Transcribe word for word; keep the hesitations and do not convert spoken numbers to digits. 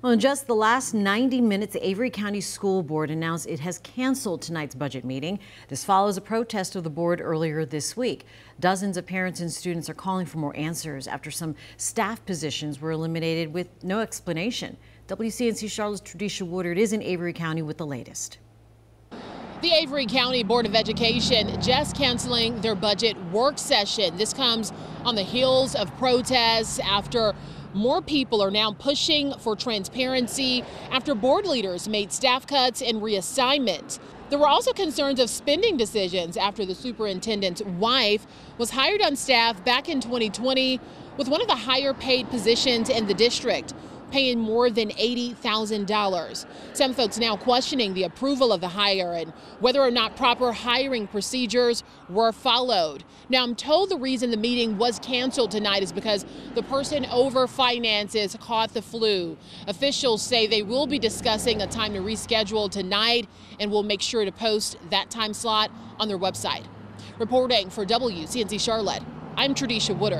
Well, in just the last ninety minutes, the Avery County School Board announced it has canceled tonight's budget meeting. This follows a protest of the board earlier this week. Dozens of parents and students are calling for more answers after some staff positions were eliminated with no explanation. W C N C Charlotte's Tradesha Woodard is in Avery County with the latest. The Avery County Board of Education just canceling their budget work session. This comes on the heels of protests after more people are now pushing for transparency after board leaders made staff cuts and reassignments. There were also concerns of spending decisions after the superintendent's wife was hired on staff back in twenty twenty with one of the higher paid positions in the district, paying more than eighty thousand dollars. Some folks now questioning the approval of the hire and whether or not proper hiring procedures were followed. Now, I'm told the reason the meeting was canceled tonight is because the person over finances caught the flu. Officials say they will be discussing a time to reschedule tonight and will make sure to post that time slot on their website. Reporting for W C N C Charlotte, I'm Tradesha Woodard.